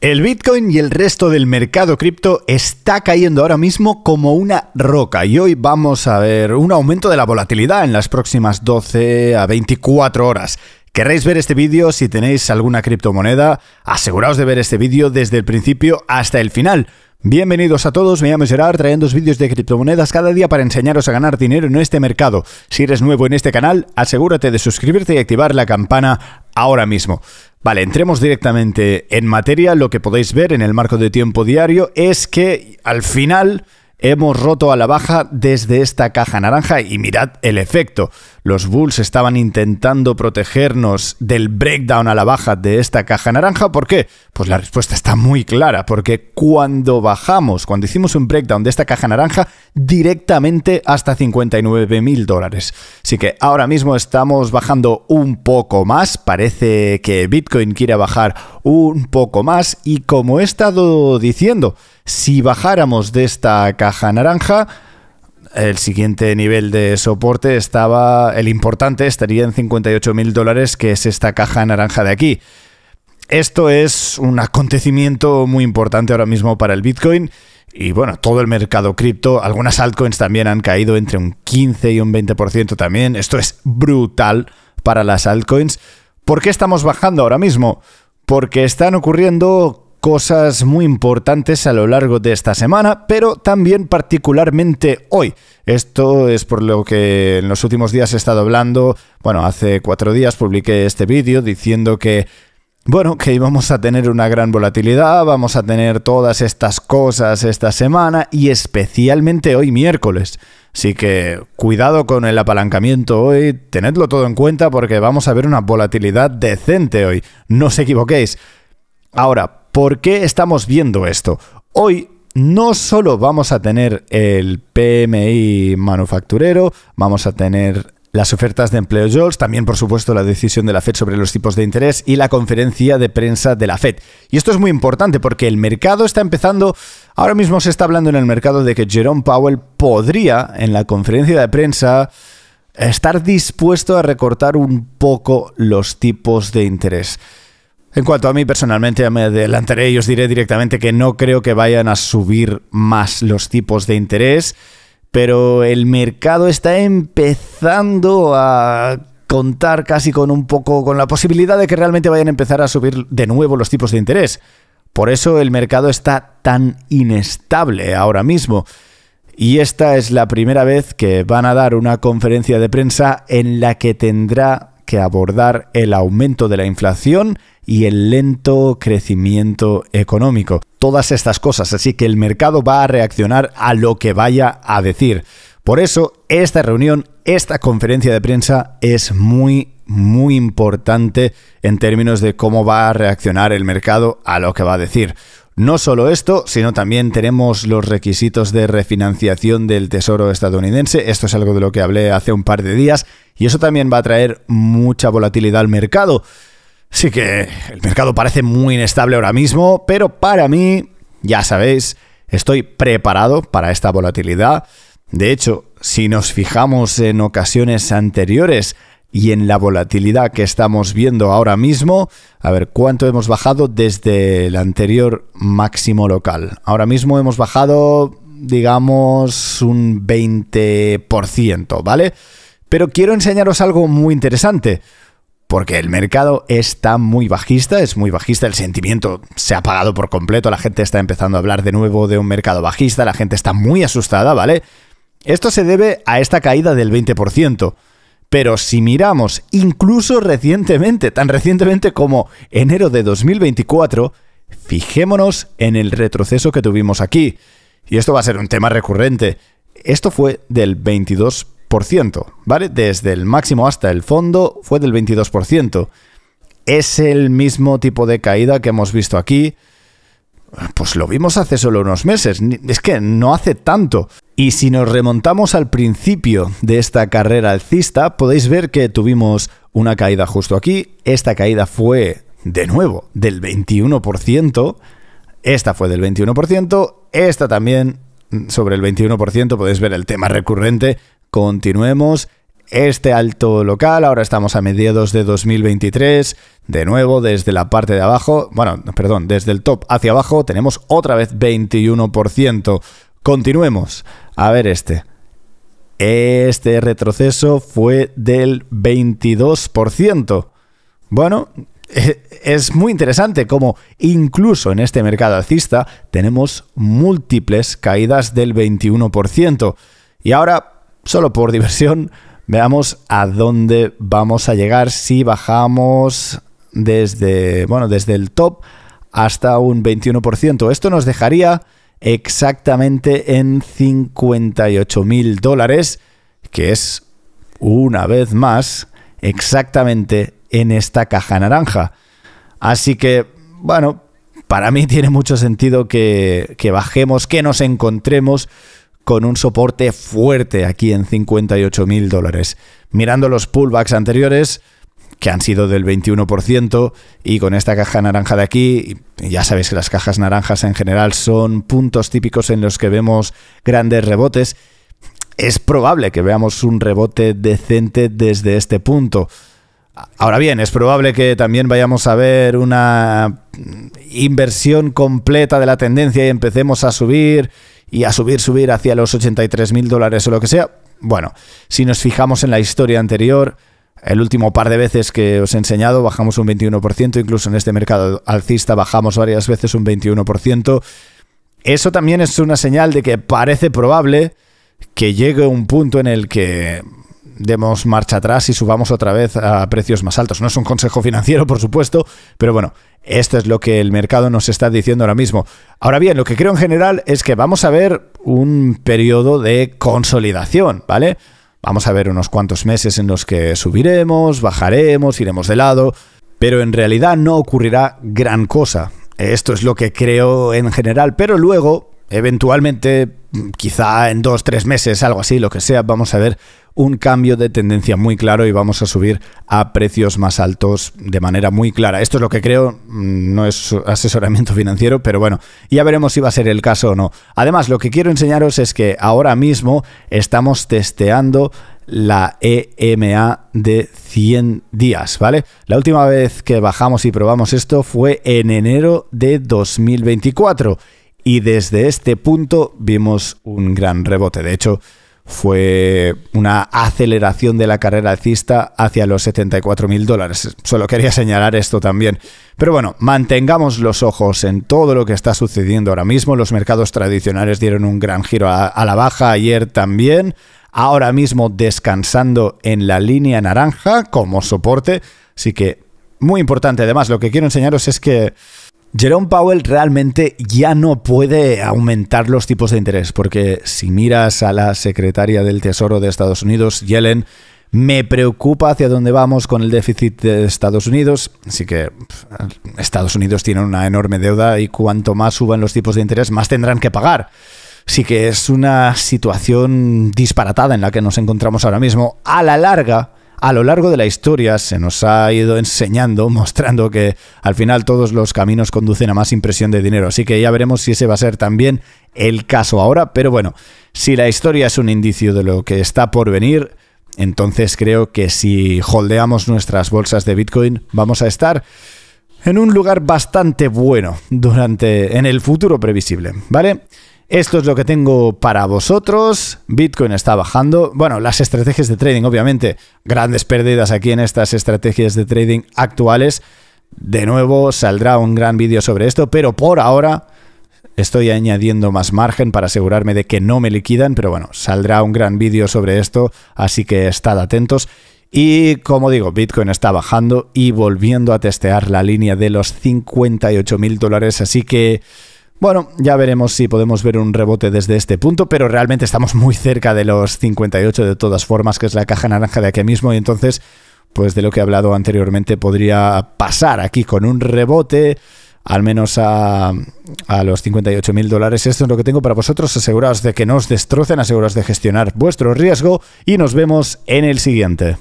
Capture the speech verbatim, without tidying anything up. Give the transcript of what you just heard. El Bitcoin y el resto del mercado cripto está cayendo ahora mismo como una roca y hoy vamos a ver un aumento de la volatilidad en las próximas doce a veinticuatro horas. ¿Queréis ver este vídeo? Si tenéis alguna criptomoneda, aseguraos de ver este vídeo desde el principio hasta el final. Bienvenidos a todos, me llamo Gerard, trayéndoos vídeos de criptomonedas cada día para enseñaros a ganar dinero en este mercado. Si eres nuevo en este canal, asegúrate de suscribirte y activar la campana ahora mismo. Vale, entremos directamente en materia. Lo que podéis ver en el marco de tiempo diario es que al final hemos roto a la baja desde esta caja naranja y mirad el efecto. Los bulls estaban intentando protegernos del breakdown a la baja de esta caja naranja. ¿Por qué? Pues la respuesta está muy clara, porque cuando bajamos, cuando hicimos un breakdown de esta caja naranja, directamente hasta cincuenta y nueve mil dólares. Así que ahora mismo estamos bajando un poco más, parece que Bitcoin quiere bajar un poco más y como he estado diciendo, si bajáramos de esta caja naranja, el siguiente nivel de soporte estaba, el importante estaría en cincuenta y ocho mil dólares, que es esta caja naranja de aquí. Esto es un acontecimiento muy importante ahora mismo para el Bitcoin y bueno, todo el mercado cripto. Algunas altcoins también han caído entre un quince y un veinte por ciento también. Esto es brutal para las altcoins. ¿Por qué estamos bajando ahora mismo? Porque están ocurriendo cosas muy importantes a lo largo de esta semana, pero también particularmente hoy. Esto es por lo que en los últimos días he estado hablando. Bueno, hace cuatro días publiqué este vídeo diciendo que, bueno, que íbamos a tener una gran volatilidad, vamos a tener todas estas cosas esta semana y especialmente hoy miércoles. Así que cuidado con el apalancamiento hoy, tenedlo todo en cuenta porque vamos a ver una volatilidad decente hoy. No os equivoquéis. Ahora, ¿por qué estamos viendo esto? Hoy no solo vamos a tener el P M I manufacturero, vamos a tener las ofertas de empleo JOLTS, también por supuesto la decisión de la Fed sobre los tipos de interés y la conferencia de prensa de la Fed. Y esto es muy importante porque el mercado está empezando, ahora mismo se está hablando en el mercado de que Jerome Powell podría en la conferencia de prensa estar dispuesto a recortar un poco los tipos de interés. En cuanto a mí personalmente, ya me adelantaré y os diré directamente que no creo que vayan a subir más los tipos de interés, pero el mercado está empezando a contar casi con un poco con la posibilidad de que realmente vayan a empezar a subir de nuevo los tipos de interés. Por eso el mercado está tan inestable ahora mismo. Y esta es la primera vez que van a dar una conferencia de prensa en la que tendrá que abordar el aumento de la inflación y el lento crecimiento económico. Todas estas cosas, así que el mercado va a reaccionar a lo que vaya a decir. Por eso, esta reunión, esta conferencia de prensa es muy, muy importante en términos de cómo va a reaccionar el mercado a lo que va a decir. No solo esto, sino también tenemos los requisitos de refinanciación del Tesoro estadounidense. Esto es algo de lo que hablé hace un par de días y eso también va a traer mucha volatilidad al mercado. Así que el mercado parece muy inestable ahora mismo, pero para mí, ya sabéis, estoy preparado para esta volatilidad. De hecho, si nos fijamos en ocasiones anteriores y en la volatilidad que estamos viendo ahora mismo, a ver cuánto hemos bajado desde el anterior máximo local. Ahora mismo hemos bajado, digamos, un veinte por ciento, ¿vale? Pero quiero enseñaros algo muy interesante. Porque el mercado está muy bajista, es muy bajista, el sentimiento se ha apagado por completo, la gente está empezando a hablar de nuevo de un mercado bajista, la gente está muy asustada, ¿vale? Esto se debe a esta caída del veinte por ciento, pero si miramos incluso recientemente, tan recientemente como enero de dos mil veinticuatro, fijémonos en el retroceso que tuvimos aquí, y esto va a ser un tema recurrente. Esto fue del veintidós por ciento. ¿Vale? Desde el máximo hasta el fondo fue del veintidós por ciento. Es el mismo tipo de caída que hemos visto aquí. Pues lo vimos hace solo unos meses. Es que no hace tanto. Y si nos remontamos al principio de esta carrera alcista, podéis ver que tuvimos una caída justo aquí. Esta caída fue, de nuevo, del veintiuno por ciento. Esta fue del veintiuno por ciento. Esta también sobre el veintiuno por ciento. Podéis ver el tema recurrente. Continuemos. este alto local. Ahora estamos a mediados de dos mil veintitrés. De nuevo, desde la parte de abajo, bueno, perdón, desde el top hacia abajo tenemos otra vez veintiuno por ciento. Continuemos. A ver este. Este retroceso fue del veintidós por ciento. Bueno, es muy interesante como incluso en este mercado alcista tenemos múltiples caídas del veintiuno por ciento. Y ahora, solo por diversión, veamos a dónde vamos a llegar si bajamos desde, bueno, desde el top hasta un veintiuno por ciento. Esto nos dejaría exactamente en cincuenta y ocho mil dólares, que es, una vez más, exactamente en esta caja naranja. Así que, bueno, para mí tiene mucho sentido que, que bajemos, que nos encontremos con un soporte fuerte aquí en cincuenta y ocho mil dólares. Mirando los pullbacks anteriores, que han sido del veintiuno por ciento, y con esta caja naranja de aquí, ya sabéis que las cajas naranjas en general son puntos típicos en los que vemos grandes rebotes, es probable que veamos un rebote decente desde este punto. Ahora bien, es probable que también vayamos a ver una inversión completa de la tendencia y empecemos a subir y a subir, subir hacia los ochenta y tres mil dólares o lo que sea. Bueno, si nos fijamos en la historia anterior, el último par de veces que os he enseñado bajamos un veintiuno por ciento, incluso en este mercado alcista bajamos varias veces un veintiuno por ciento. Eso también es una señal de que parece probable que llegue un punto en el que demos marcha atrás y subamos otra vez a precios más altos. No es un consejo financiero, por supuesto, pero bueno, esto es lo que el mercado nos está diciendo ahora mismo. Ahora bien, lo que creo en general es que vamos a ver un periodo de consolidación, ¿vale? Vamos a ver unos cuantos meses en los que subiremos, bajaremos, iremos de lado, pero en realidad no ocurrirá gran cosa. Esto es lo que creo en general, pero luego, eventualmente, quizá en dos, tres meses, algo así, lo que sea, vamos a ver un cambio de tendencia muy claro y vamos a subir a precios más altos de manera muy clara. Esto es lo que creo, no es asesoramiento financiero, pero bueno, ya veremos si va a ser el caso o no. Además, lo que quiero enseñaros es que ahora mismo estamos testeando la E M A de cien días, ¿vale? La última vez que bajamos y probamos esto fue en enero de dos mil veinticuatro y desde este punto vimos un gran rebote. De hecho, fue una aceleración de la carrera alcista hacia los setenta y cuatro mil dólares. Solo quería señalar esto también. Pero bueno, mantengamos los ojos en todo lo que está sucediendo ahora mismo. Los mercados tradicionales dieron un gran giro a, a la baja ayer también. Ahora mismo descansando en la línea naranja como soporte. Así que muy importante. Además, lo que quiero enseñaros es que Jerome Powell realmente ya no puede aumentar los tipos de interés, porque si miras a la secretaria del Tesoro de Estados Unidos, Yellen, me preocupa hacia dónde vamos con el déficit de Estados Unidos. Así que Estados Unidos tiene una enorme deuda y cuanto más suban los tipos de interés, más tendrán que pagar. Así que es una situación disparatada en la que nos encontramos ahora mismo. A la larga, a lo largo de la historia se nos ha ido enseñando, mostrando que al final todos los caminos conducen a más impresión de dinero. Así que ya veremos si ese va a ser también el caso ahora. Pero bueno, si la historia es un indicio de lo que está por venir, entonces creo que si holdeamos nuestras bolsas de Bitcoin vamos a estar en un lugar bastante bueno durante, en el futuro previsible, ¿vale? Esto es lo que tengo para vosotros. Bitcoin está bajando. Bueno, las estrategias de trading, obviamente, grandes pérdidas aquí en estas estrategias de trading actuales. De nuevo, saldrá un gran vídeo sobre esto, pero por ahora estoy añadiendo más margen para asegurarme de que no me liquidan, pero bueno, saldrá un gran vídeo sobre esto, así que estad atentos. Y como digo, Bitcoin está bajando y volviendo a testear la línea de los cincuenta y ocho mil dólares, así que bueno, ya veremos si podemos ver un rebote desde este punto, pero realmente estamos muy cerca de los cincuenta y ocho de todas formas, que es la caja naranja de aquí mismo, y entonces, pues de lo que he hablado anteriormente, podría pasar aquí con un rebote, al menos a, a los cincuenta y ocho mil dólares. Esto es lo que tengo para vosotros. Aseguraos de que no os destrocen, aseguraos de gestionar vuestro riesgo y nos vemos en el siguiente.